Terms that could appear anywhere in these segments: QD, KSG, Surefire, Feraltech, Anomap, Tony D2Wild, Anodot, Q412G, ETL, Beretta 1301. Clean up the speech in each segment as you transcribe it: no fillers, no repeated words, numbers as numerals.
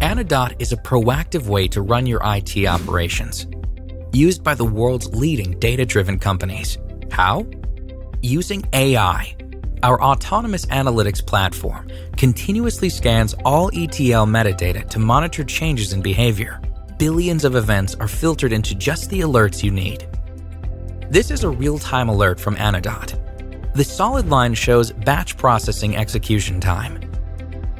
Anodot is a proactive way to run your IT operations, used by the world's leading data-driven companies. How? Using AI. Our autonomous analytics platform continuously scans all ETL metadata to monitor changes in behavior. Billions of events are filtered into just the alerts you need. This is a real-time alert from Anodot. The solid line shows batch processing execution time.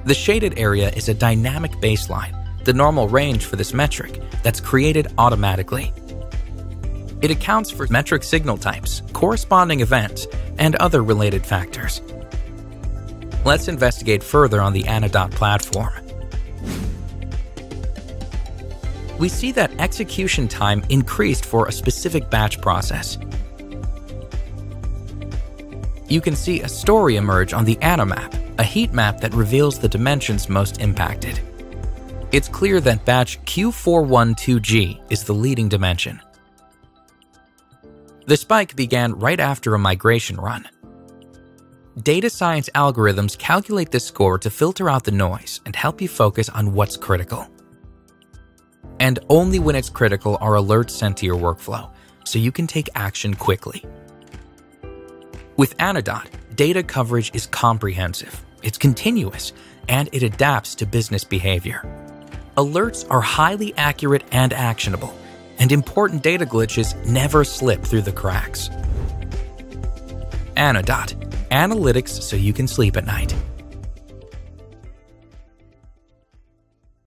The shaded area is a dynamic baseline, the normal range for this metric that's created automatically. It accounts for metric signal types, corresponding events, and other related factors. Let's investigate further on the Anodot platform. We see that execution time increased for a specific batch process. You can see a story emerge on the Anomap, a heat map that reveals the dimensions most impacted. It's clear that batch Q412G is the leading dimension. The spike began right after a migration run. Data science algorithms calculate this score to filter out the noise and help you focus on what's critical. And only when it's critical are alerts sent to your workflow, so you can take action quickly. With Anodot, data coverage is comprehensive, it's continuous, and it adapts to business behavior. Alerts are highly accurate and actionable, and important data glitches never slip through the cracks. Anodot, analytics so you can sleep at night.